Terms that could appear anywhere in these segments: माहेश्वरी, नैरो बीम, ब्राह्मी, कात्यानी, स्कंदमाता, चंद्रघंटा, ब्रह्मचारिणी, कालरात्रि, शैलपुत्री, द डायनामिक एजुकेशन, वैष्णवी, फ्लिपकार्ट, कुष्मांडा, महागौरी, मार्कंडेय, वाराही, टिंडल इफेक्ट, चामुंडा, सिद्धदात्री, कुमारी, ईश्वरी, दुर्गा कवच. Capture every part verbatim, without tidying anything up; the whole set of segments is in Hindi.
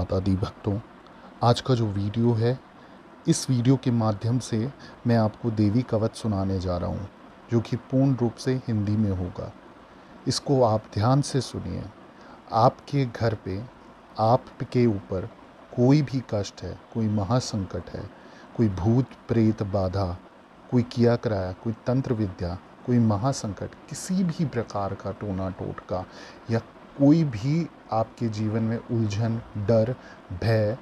माता दी भक्तों, आज का जो वीडियो है इस वीडियो के माध्यम से मैं आपको देवी कवच सुनाने जा रहा हूँ, जो कि पूर्ण रूप से हिंदी में होगा। इसको आप ध्यान से सुनिए। आपके घर पे, आपके ऊपर कोई भी कष्ट है, कोई महासंकट है, कोई भूत प्रेत बाधा, कोई किया कराया, कोई तंत्र विद्या, कोई महासंकट, किसी भी प्रकार का टोना टोटका या कोई भी आपके जीवन में उलझन, डर, भय,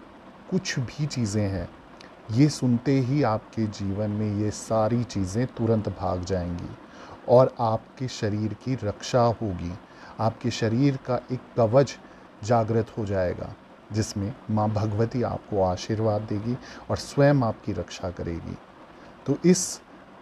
कुछ भी चीज़ें हैं, ये सुनते ही आपके जीवन में ये सारी चीज़ें तुरंत भाग जाएंगी और आपके शरीर की रक्षा होगी। आपके शरीर का एक कवच जागृत हो जाएगा, जिसमें माँ भगवती आपको आशीर्वाद देगी और स्वयं आपकी रक्षा करेगी। तो इस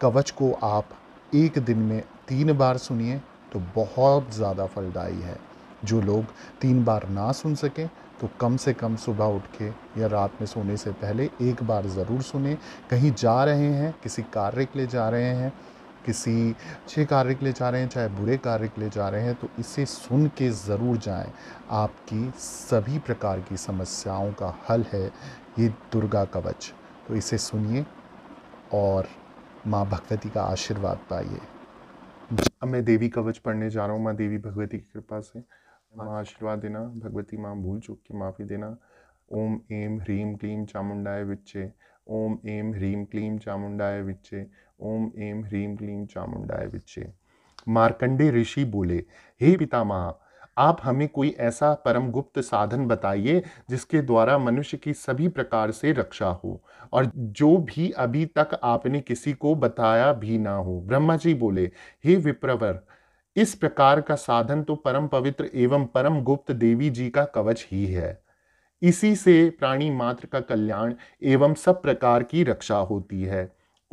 कवच को आप एक दिन में तीन बार सुनिए तो बहुत ज़्यादा फलदायी है। जो लोग तीन बार ना सुन सकें तो कम से कम सुबह उठ के या रात में सोने से पहले एक बार ज़रूर सुने। कहीं जा रहे हैं, किसी कार्य के लिए जा रहे हैं, किसी अच्छे कार्य के लिए जा रहे हैं, चाहे बुरे कार्य के लिए जा रहे हैं, तो इसे सुन के ज़रूर जाएं। आपकी सभी प्रकार की समस्याओं का हल है ये दुर्गा कवच। तो इसे सुनिए और माँ भगवती का आशीर्वाद पाइए। अब मैं देवी कवच पढ़ने जा रहा हूँ। माँ देवी भगवती की कृपा से माँ आशीर्वाद देना, भगवती माँ भूल चूक की माफ़ी देना। ओम एम ह्रीम क्लीम चामुंडाय विच्चे, ओम एम ह्रीम क्लीम चामुंडाय विच्चे, ओम एम ह्रीम क्लीम चामुंडाय विच्चे। मार्कंडेय ऋषि बोले, हे पितामह, आप हमें कोई ऐसा परम गुप्त साधन बताइए जिसके द्वारा मनुष्य की सभी प्रकार से रक्षा हो और जो भी अभी तक आपने किसी को बताया भी ना हो। ब्रह्मा जी बोले, हे विप्रवर, इस प्रकार का साधन तो परम पवित्र एवं परम गुप्त देवी जी का कवच ही है। इसी से प्राणी मात्र का कल्याण एवं सब प्रकार की रक्षा होती है।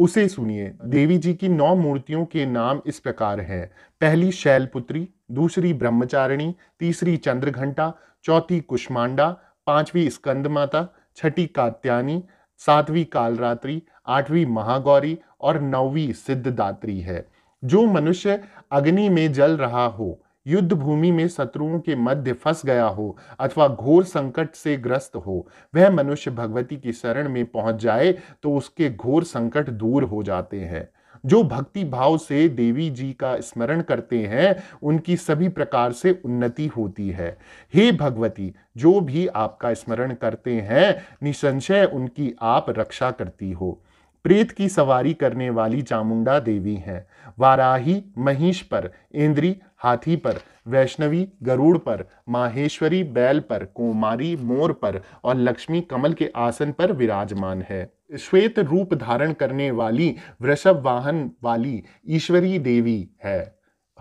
उसे सुनिए। देवी जी की नौ मूर्तियों के नाम इस प्रकार हैं। पहली शैलपुत्री, दूसरी ब्रह्मचारिणी, तीसरी चंद्रघंटा, चौथी कुष्मांडा, पांचवी स्कंदमाता, छठी कात्यानी, सातवीं कालरात्रि, आठवीं महागौरी और नौवीं सिद्धदात्री है। जो मनुष्य अग्नि में जल रहा हो, युद्ध भूमि में शत्रुओं के मध्य फंस गया हो अथवा घोर संकट से ग्रस्त हो, वह मनुष्य भगवती की शरण में पहुंच जाए तो उसके घोर संकट दूर हो जाते हैं। जो भक्ति भाव से देवी जी का स्मरण करते हैं, उनकी सभी प्रकार से उन्नति होती है। हे भगवती, जो भी आपका स्मरण करते हैं, निसंशय उनकी आप रक्षा करती हो। प्रेत की सवारी करने वाली चामुंडा देवी हैं। वाराही महिष पर, इंद्री हाथी पर, वैष्णवी गरुड़ पर, माहेश्वरी बैल पर, कुमारी मोर पर और लक्ष्मी कमल के आसन पर विराजमान है। श्वेत रूप धारण करने वाली वृषभ वाहन वाली ईश्वरी देवी है।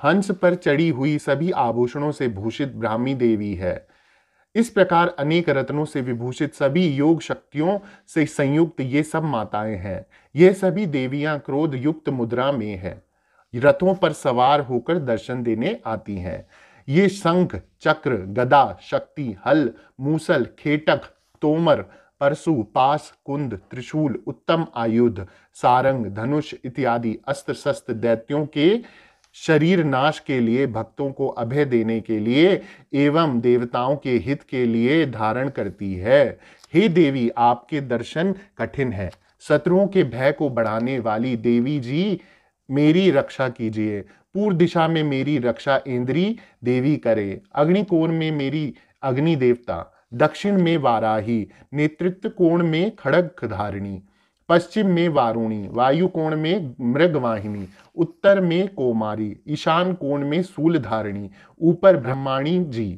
हंस पर चढ़ी हुई सभी आभूषणों से भूषित ब्राह्मी देवी है। इस प्रकार अनेक रत्नों से विभूषित सभी योग शक्तियों से संयुक्त ये सब माताएं हैं। ये सभी देवियां क्रोध युक्त मुद्रा में हैं, रथों पर सवार होकर दर्शन देने आती हैं। ये शंख, चक्र, गदा, शक्ति, हल, मूसल, खेटक, तोमर, परशु, पास, कुंद, त्रिशूल, उत्तम आयुध, सारंग, धनुष इत्यादि अस्त्र शस्त्र दैत्यों के शरीर नाश के लिए, भक्तों को अभय देने के लिए एवं देवताओं के हित के लिए धारण करती है। हे देवी, आपके दर्शन कठिन है। शत्रुओं के भय को बढ़ाने वाली देवी जी, मेरी रक्षा कीजिए। पूर्व दिशा में मेरी रक्षा इंद्री देवी करे, अग्निकोण में मेरी अग्नि देवता, दक्षिण में वाराही, नेतृत्व कोण में खड्ग धारिणी, पश्चिम में वारुणी, वायु कोण में मृगवाहिनी, उत्तर में कुमारी, ईशान कोण में शूलधारिणी, ऊपर ब्रह्मचारिणी जी,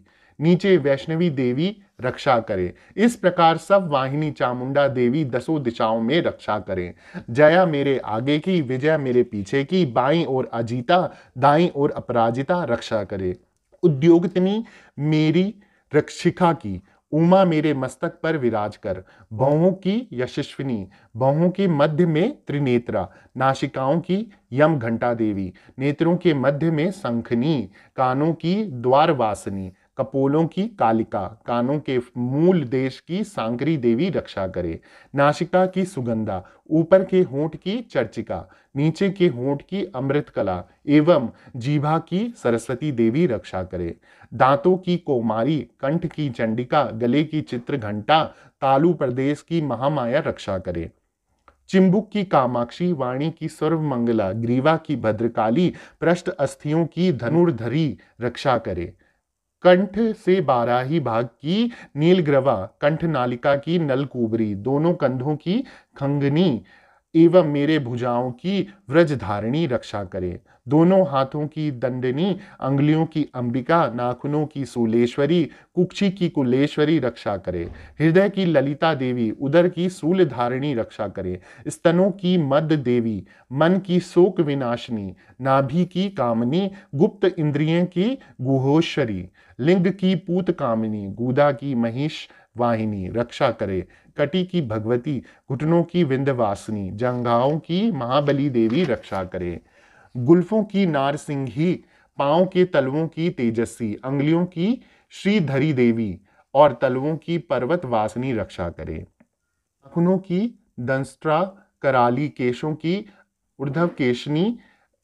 नीचे वैष्णवी देवी रक्षा करें। इस प्रकार सब वाहिनी चामुंडा देवी दसों दिशाओं में रक्षा करें। जया मेरे आगे की, विजया मेरे पीछे की, बाईं ओर अजीता, दाईं ओर अपराजिता रक्षा करे। उद्योगिनी मेरी रक्षिका की, उमा मेरे मस्तक पर विराज कर, बाहों की यशस्विनी, बाहों के मध्य में त्रिनेत्रा, नासिकाओं की यम घंटा देवी, नेत्रों के मध्य में शंखनी, कानों की द्वारवासिनी, कपोलों की कालिका, कानों के मूल देश की सांकरी देवी रक्षा करे। नासिका की सुगंधा, ऊपर के होंठ की चर्चिका, नीचे के होंठ की अमृतकला एवं जीभा की सरस्वती देवी रक्षा करे। दांतों की कुमारी, कंठ की चंडिका, गले की चित्रघंटा, तालु प्रदेश की महामाया रक्षा करे। चिंबुक की कामाक्षी, वाणी की सर्वमंगला, ग्रीवा की भद्रकाली, पृष्ठ अस्थियों की धनुर्धरी रक्षा करे। कंठ से बाराही भाग की नीलग्रवा, कंठ नालिका की नलकुबरी, दोनों कंधों की खंगनी एवं मेरे भुजाओं की व्रजधारिणी रक्षा करे। दोनों हाथों की दंडनी, अंगुलियों की अंबिका, नाखूनों की सूलेश्वरी, कुक्षी की कुलेश्वरी रक्षा करे। हृदय की ललिता देवी, उदर की सूलधारिणी रक्षा करे। स्तनों की मद देवी, मन की शोक विनाशिनी, नाभि की कामनी, गुप्त इंद्रिय की गुहोश्वरी, लिंग की पूत कामिनी, गुदा की महिष वाहिनी रक्षा करे। कटी की भगवती, घुटनों की विंध्यवासिनी, जंघाओं की महाबली देवी रक्षा करे। गुल्फों की नारसिंही, पांव के तलवों की तेजस्वी, अंगुलियों की श्रीधरी देवी और तलवों की पर्वत वासिनी रक्षा करे। नाखूनों की दंस्त्रा कराली, केशों की ऊर्ध्व केशनी,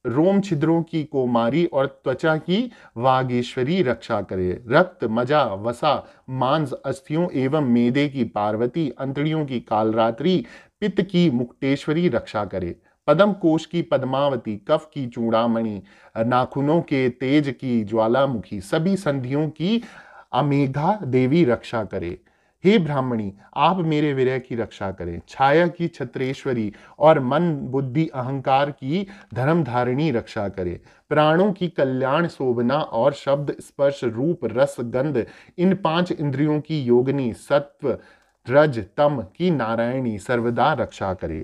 रोम छिद्रों की कुमारी और त्वचा की वागेश्वरी रक्षा करे। रक्त, मजा, वसा, मांस, अस्थियों एवं मेदे की पार्वती, अंतड़ियों की कालरात्रि, पित्त की मुक्तेश्वरी रक्षा करे। पदम कोश की पद्मावती, कफ की चूड़ामणि, नाखूनों के तेज की ज्वालामुखी, सभी संधियों की अमेघा देवी रक्षा करे। हे ब्राह्मणी, आप मेरे विरह की रक्षा करें। छाया की छत्रेश्वरी और मन, बुद्धि, अहंकार की धर्मधारिणी रक्षा करें। प्राणों की कल्याण शोभना और शब्द, स्पर्श, रूप, रस, गंध, इन पांच इंद्रियों की योगिनी, सत्व, रज, तम की नारायणी सर्वदा रक्षा करे।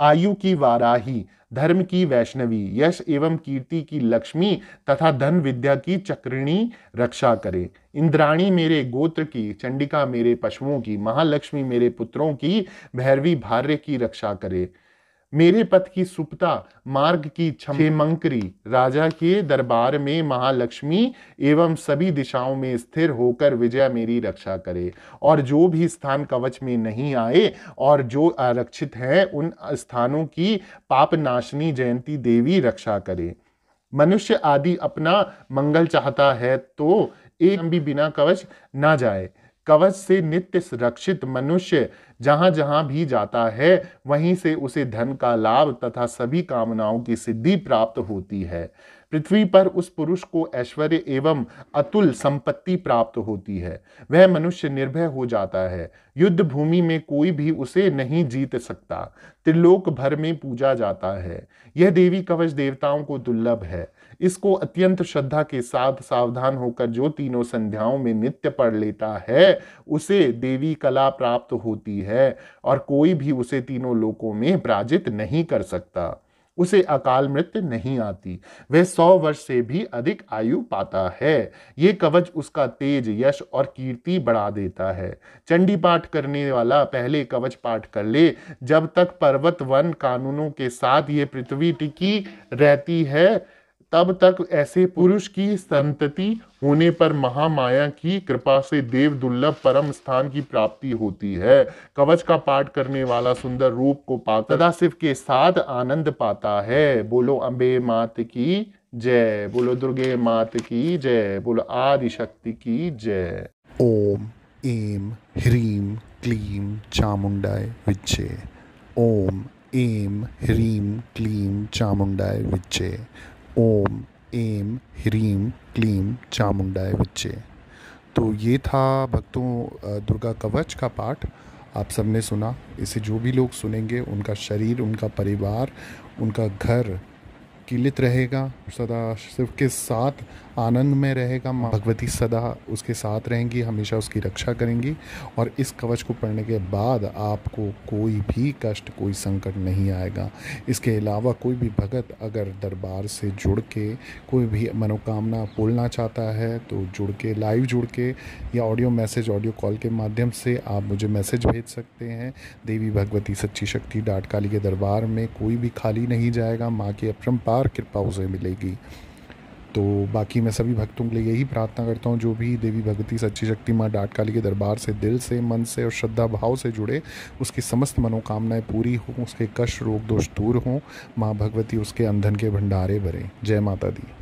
आयु की वाराही, धर्म की वैष्णवी, यश एवं कीर्ति की लक्ष्मी तथा धन विद्या की चक्रिणी रक्षा करे। इंद्राणी मेरे गोत्र की, चंडिका मेरे पशुओं की, महालक्ष्मी मेरे पुत्रों की, भैरवी भार्य की रक्षा करे। मेरे पथ की सुप्ता, मार्ग की क्षेमंकरी, राजा के दरबार में महालक्ष्मी एवं सभी दिशाओं में स्थिर होकर विजय मेरी रक्षा करे। और जो भी स्थान कवच में नहीं आए और जो आरक्षित हैं, उन स्थानों की पापनाशिनी जयंती देवी रक्षा करे। मनुष्य आदि अपना मंगल चाहता है तो एक भी बिना कवच ना जाए। कवच से नित्य रक्षित मनुष्य जहाँ जहाँ भी जाता है, वहीं से उसे धन का लाभ तथा सभी कामनाओं की सिद्धि प्राप्त होती है। पृथ्वी पर उस पुरुष को ऐश्वर्य एवं अतुल संपत्ति प्राप्त होती है। वह मनुष्य निर्भय हो जाता है। युद्ध भूमि में कोई भी उसे नहीं जीत सकता। त्रिलोक भर में पूजा जाता है। यह देवी कवच देवताओं को दुर्लभ है। इसको अत्यंत श्रद्धा के साथ सावधान होकर जो तीनों संध्याओं में नित्य पढ़ लेता है, उसे देवी कला प्राप्त होती है और कोई भी उसे तीनों लोकों में पराजित नहीं कर सकता। उसे अकाल मृत्यु नहीं आती। वह सौ वर्ष से भी अधिक आयु पाता है। ये कवच उसका तेज, यश और कीर्ति बढ़ा देता है। चंडी पाठ करने वाला पहले कवच पाठ कर ले। जब तक पर्वत वन कानूनों के साथ ये पृथ्वी टिकी रहती है, तब तक ऐसे पुरुष की संतति होने पर महामाया की कृपा से देव दुर्लभ परम स्थान की प्राप्ति होती है। कवच का पाठ करने वाला सुंदर रूप को पाकर सदा शिव के साथ आनंद पाता है। बोलो अम्बे मात की जय, बोलो दुर्गे मात की जय, बोलो आदिशक्ति की जय। ओम ऐम ह्रीम क्लीम चामुंडाय विच्चे। ओम ऐम ह्रीम क्लीम चामुंडाय विच्चे। ओम ऐम ह्रीम क्लीम चामुंडाय विच्चे। तो ये था भक्तों दुर्गा कवच का पाठ, आप सबने सुना। इसे जो भी लोग सुनेंगे, उनका शरीर, उनका परिवार, उनका घर कीलित रहेगा, सदा शिव के साथ आनंद में रहेगा। माँ भगवती सदा उसके साथ रहेंगी, हमेशा उसकी रक्षा करेंगी। और इस कवच को पढ़ने के बाद आपको कोई भी कष्ट, कोई संकट नहीं आएगा। इसके अलावा कोई भी भगत अगर दरबार से जुड़ के कोई भी मनोकामना बोलना चाहता है, तो जुड़ के, लाइव जुड़ के या ऑडियो मैसेज, ऑडियो कॉल के माध्यम से आप मुझे मैसेज भेज सकते हैं। देवी भगवती सच्ची शक्ति डाट काली के दरबार में कोई भी खाली नहीं जाएगा। माँ की अपरंपार कृपा उसे मिलेगी। तो बाकी मैं सभी भक्तों के लिए यही प्रार्थना करता हूँ, जो भी देवी भगवती सच्ची शक्ति माँ डाटकाली के दरबार से दिल से, मन से और श्रद्धा भाव से जुड़े, उसकी समस्त मनोकामनाएं पूरी हों, उसके कष्ट रोग दोष दूर हों, माँ भगवती उसके अंधन के भंडारे भरें। जय माता दी।